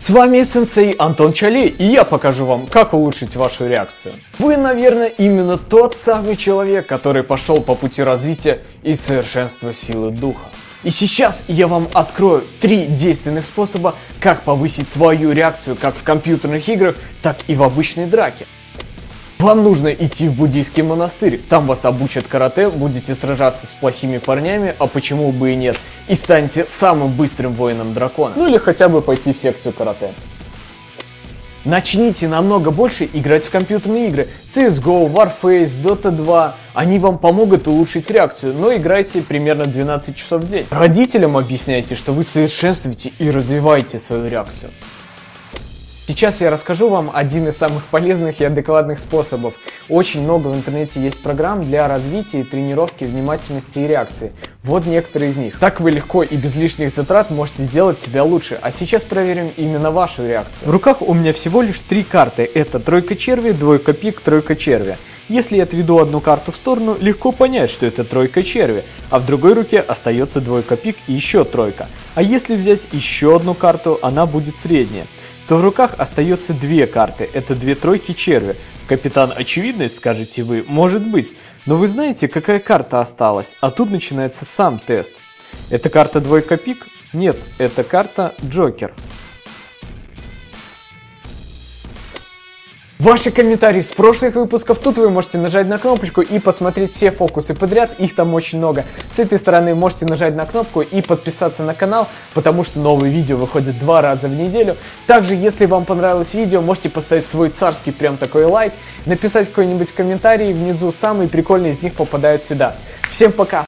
С вами сенсей Антон Чалей, и я покажу вам, как улучшить вашу реакцию. Вы, наверное, именно тот самый человек, который пошел по пути развития и совершенства силы духа. И сейчас я вам открою 3 действенных способа, как повысить свою реакцию как в компьютерных играх, так и в обычной драке. Вам нужно идти в буддийский монастырь, там вас обучат карате, будете сражаться с плохими парнями, а почему бы и нет, и станете самым быстрым воином дракона. Ну или хотя бы пойти в секцию карате. Начните намного больше играть в компьютерные игры. CS:GO, Warface, Dota 2. Они вам помогут улучшить реакцию, но играйте примерно 12 часов в день. Родителям объясняйте, что вы совершенствуете и развиваете свою реакцию. Сейчас я расскажу вам один из самых полезных и адекватных способов. Очень много в интернете есть программ для развития и тренировки внимательности и реакции. Вот некоторые из них. Так вы легко и без лишних затрат можете сделать себя лучше. А сейчас проверим именно вашу реакцию. В руках у меня всего лишь 3 карты. Это тройка черви, двойка пик, тройка черви. Если я отведу одну карту в сторону, легко понять, что это тройка черви, а в другой руке остается двойка пик и еще тройка. А если взять еще одну карту, она будет средняя. То в руках остается 2 карты, это 2 тройки черви. Капитан очевидность, скажете вы, может быть, но вы знаете, какая карта осталась, а тут начинается сам тест. Это карта двойка пик? Нет, это карта джокер. Ваши комментарии с прошлых выпусков, тут вы можете нажать на кнопочку и посмотреть все фокусы подряд, их там очень много. С этой стороны можете нажать на кнопку и подписаться на канал, потому что новые видео выходят 2 раза в неделю. Также, если вам понравилось видео, можете поставить свой царский прям такой лайк, написать какой-нибудь комментарий внизу, самые прикольные из них попадают сюда. Всем пока!